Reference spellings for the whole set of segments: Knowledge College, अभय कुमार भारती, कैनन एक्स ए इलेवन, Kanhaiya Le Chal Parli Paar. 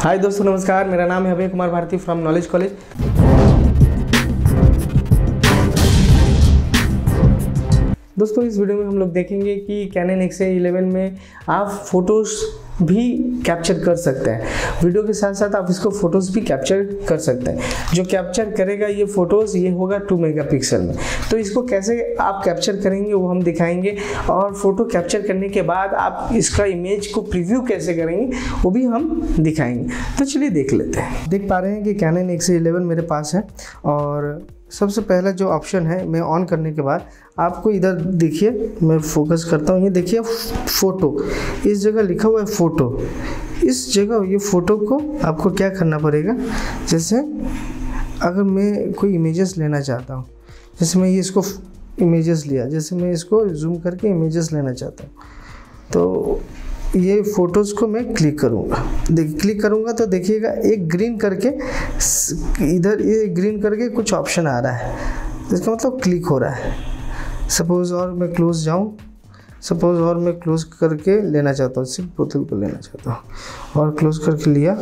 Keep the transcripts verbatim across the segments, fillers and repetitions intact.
हाय दोस्तों, नमस्कार। मेरा नाम है अभय कुमार भारती from knowledge college. दोस्तों, इस वीडियो में हम लोग देखेंगे कि कैनन एक्स ए इलेवन में आप फोटोज़ भी कैप्चर कर सकते हैं। वीडियो के साथ साथ आप इसको फोटोज़ भी कैप्चर कर सकते हैं। जो कैप्चर करेगा ये फ़ोटोज़, ये होगा टू मेगापिक्सल में। तो इसको कैसे आप कैप्चर करेंगे वो हम दिखाएंगे, और फ़ोटो कैप्चर करने के बाद आप इसका इमेज को प्रीव्यू कैसे करेंगे वो भी हम दिखाएंगे। तो चलिए देख लेते हैं। देख पा रहे हैं कि कैनन एक्स ए इलेवन मेरे पास है, और सबसे पहला जो ऑप्शन है मैं ऑन करने के बाद आपको इधर देखिए, मैं फोकस करता हूँ, ये देखिए फ़ोटो, इस जगह लिखा हुआ है फ़ोटो। इस जगह ये फ़ोटो को आपको क्या करना पड़ेगा, जैसे अगर मैं कोई इमेजेस लेना चाहता हूँ, जैसे मैं ये इसको इमेजेस लिया, जैसे मैं इसको जूम करके इमेजेस लेना चाहता हूँ, तो ये फ़ोटोज़ को मैं क्लिक करूँगा। देख क्लिक करूँगा तो देखिएगा एक ग्रीन करके, इधर ये ग्रीन करके कुछ ऑप्शन आ रहा है, इसका मतलब क्लिक हो रहा है। सपोज़ और मैं क्लोज़ जाऊँ, सपोज़ और मैं क्लोज़ करके लेना चाहता हूँ, सिर्फ बोतल को लेना चाहता हूँ, और क्लोज़ करके लिया।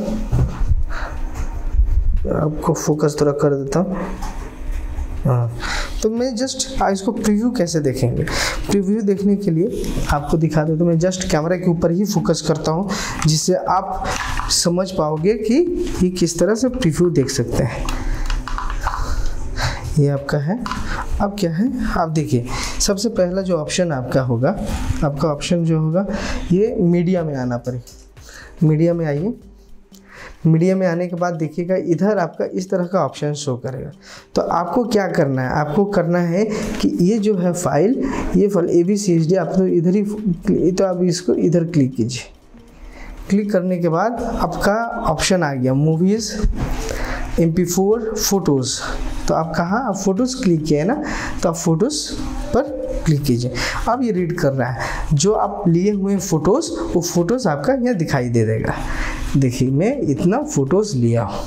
आपको फोकस थोड़ा कर देता हूँ। हाँ, तो मैं जस्ट इसको प्रीव्यू कैसे देखेंगे, प्रीव्यू देखने के लिए आपको दिखा देता हूँ। तो मैं जस्ट कैमरा के ऊपर ही फोकस करता हूँ, जिससे आप समझ पाओगे कि ये किस तरह से प्रीव्यू देख सकते हैं। ये आपका है। अब क्या है, आप देखिए सबसे पहला जो ऑप्शन आपका होगा, आपका ऑप्शन जो होगा ये मीडिया में आना पड़ेगा। मीडिया में आइए। मीडिया में आने के बाद देखिएगा इधर आपका इस तरह का ऑप्शन शो करेगा। तो आपको क्या करना है, आपको करना है कि ये जो है फाइल, ये file A B C H D, आप तो इधर ही, तो आप इसको इधर क्लिक कीजिए। क्लिक करने के बाद आपका ऑप्शन आ गया movies, M P four, photos. तो आप कहाँ, आप फोटोज़ क्लिक किया है ना, तो आप फोटोज़ पर क्लिक कीजिए। अब ये रीड कर रहा है जो आप लिए हुए फ़ोटोज़, वो फ़ोटोज़ आपका यहाँ दिखाई दे देगा। देखिए मैं इतना फ़ोटोज़ लिया हूँ,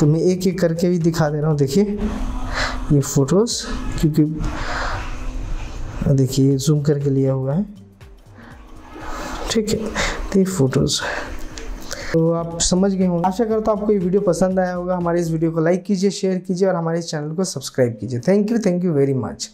तो मैं एक एक करके भी दिखा दे रहा हूँ। देखिए ये फ़ोटोज़, क्योंकि देखिए जूम करके लिया हुआ है, ठीक है, तो ये फ़ोटोज़। तो आप समझ गए होंगे। आशा करता हूँ आपको ये वीडियो पसंद आया होगा। हमारे इस वीडियो को लाइक कीजिए, शेयर कीजिए, और हमारे इस चैनल को सब्सक्राइब कीजिए। Thank you, thank you very much.